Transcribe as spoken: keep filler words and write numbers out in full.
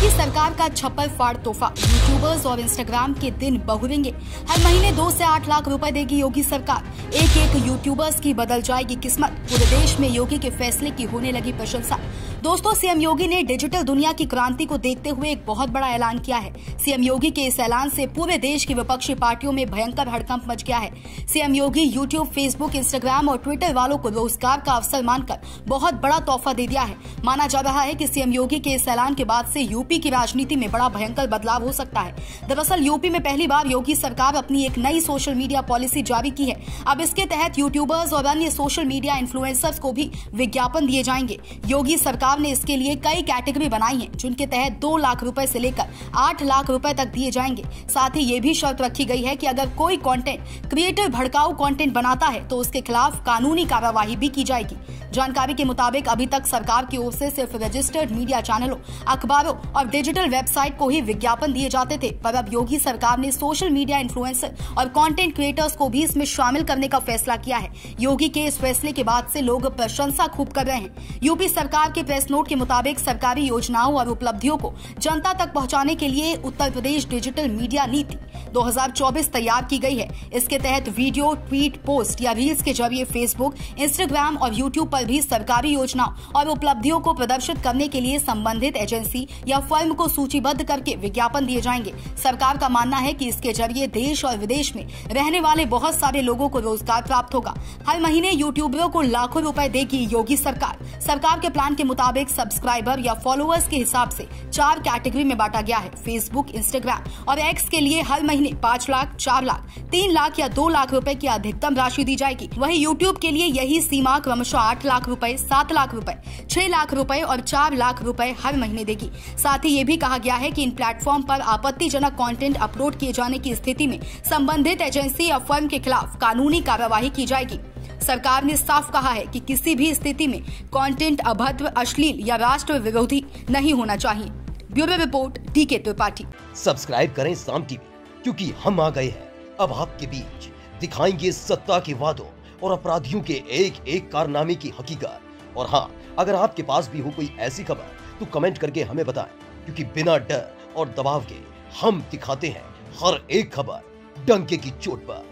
योगी सरकार का छप्पर फाड़ तोहफा, यूट्यूबर्स और इंस्टाग्राम के दिन बहुरेंगे। हर महीने दो से आठ लाख रुपए देगी योगी सरकार, एक एक यूट्यूबर्स की बदल जाएगी किस्मत। पूरे देश में योगी के फैसले की होने लगी प्रशंसा। दोस्तों, सीएम योगी ने डिजिटल दुनिया की क्रांति को देखते हुए एक बहुत बड़ा ऐलान किया है। सीएम योगी के इस ऐलान से पूरे देश की विपक्षी पार्टियों में भयंकर हड़कंप मच गया है। CM Yogi YouTube, Facebook, Instagram और ट्विटर वालों को रोजगार का अवसर मानकर बहुत बड़ा तोहफा दे दिया है। माना जा रहा है कि सीएम योगी के इस ऐलान के बाद से यूपी की राजनीति में बड़ा भयंकर बदलाव हो सकता है। दरअसल यूपी में पहली बार योगी सरकार अपनी एक नई सोशल मीडिया पॉलिसी जारी की है। अब इसके तहत यूट्यूबर्स और अन्य सोशल मीडिया इन्फ्लुएंसर्स को भी विज्ञापन दिए जाएंगे। योगी सरकार ने इसके लिए कई कैटेगरी बनाई है, जिनके तहत दो लाख रूपये से लेकर आठ लाख रूपये तक दिए जाएंगे। साथ ही ये भी शर्त रखी गई है कि अगर कोई कंटेंट क्रिएटर भड़काऊ कंटेंट बनाता है तो उसके खिलाफ कानूनी कार्रवाई भी की जाएगी। जानकारी के मुताबिक अभी तक सरकार की ओर से सिर्फ रजिस्टर्ड मीडिया चैनलों, अखबारों और डिजिटल वेबसाइट को ही विज्ञापन दिए जाते थे, पर अब योगी सरकार ने सोशल मीडिया इन्फ्लुएंसर और कंटेंट क्रिएटर्स को भी इसमें शामिल करने का फैसला किया है। योगी के इस फैसले के बाद से लोग प्रशंसा खूब कर रहे हैं। यूपी सरकार के प्रेस नोट के मुताबिक सरकारी योजनाओं और उपलब्धियों को जनता तक पहुँचाने के लिए उत्तर प्रदेश डिजिटल मीडिया नीति दो हज़ार चौबीस तैयार की गई है। इसके तहत वीडियो, ट्वीट, पोस्ट या रील्स के जरिए फेसबुक, इंस्टाग्राम और यूट्यूब पर भी सरकारी योजनाओं और उपलब्धियों को प्रदर्शित करने के लिए संबंधित एजेंसी या फर्म को सूचीबद्ध करके विज्ञापन दिए जाएंगे। सरकार का मानना है कि इसके जरिए देश और विदेश में रहने वाले बहुत सारे लोगों को रोजगार प्राप्त होगा। हर महीने यूट्यूबरों को लाखों रूपए देगी योगी सरकार। सरकार के प्लान के मुताबिक सब्सक्राइबर या फॉलोअर्स के हिसाब से चार कैटेगरी में बांटा गया है। फेसबुक, इंस्टाग्राम और एक्स के लिए हर महीने पाँच लाख, चार लाख, तीन लाख या दो लाख रुपए की अधिकतम राशि दी जाएगी। वहीं यूट्यूब के लिए यही सीमा क्रमशः आठ लाख रुपए, सात लाख रुपए, छह लाख रुपए और चार लाख रुपए हर महीने देगी। साथ ही ये भी कहा गया है कि इन प्लेटफॉर्म पर आपत्तिजनक कंटेंट अपलोड किए जाने की स्थिति में संबंधित एजेंसी या फर्म के खिलाफ कानूनी कार्यवाही की जाएगी। सरकार ने साफ कहा है कि किसी भी स्थिति में कंटेंट अभद्र, अश्लील या राष्ट्र विरोधी नहीं होना चाहिए। ब्यूरो रिपोर्ट, टीके त्रिपाठी। सब्सक्राइब करें साम टीवी, क्योंकि हम आ गए हैं अब आपके बीच। दिखाएंगे सत्ता के वादों और अपराधियों के एक एक कारनामे की हकीकत। और हाँ, अगर आपके पास भी हो कोई ऐसी खबर तो कमेंट करके हमें बताएं, क्योंकि बिना डर और दबाव के हम दिखाते हैं हर एक खबर डंके की चोट पर।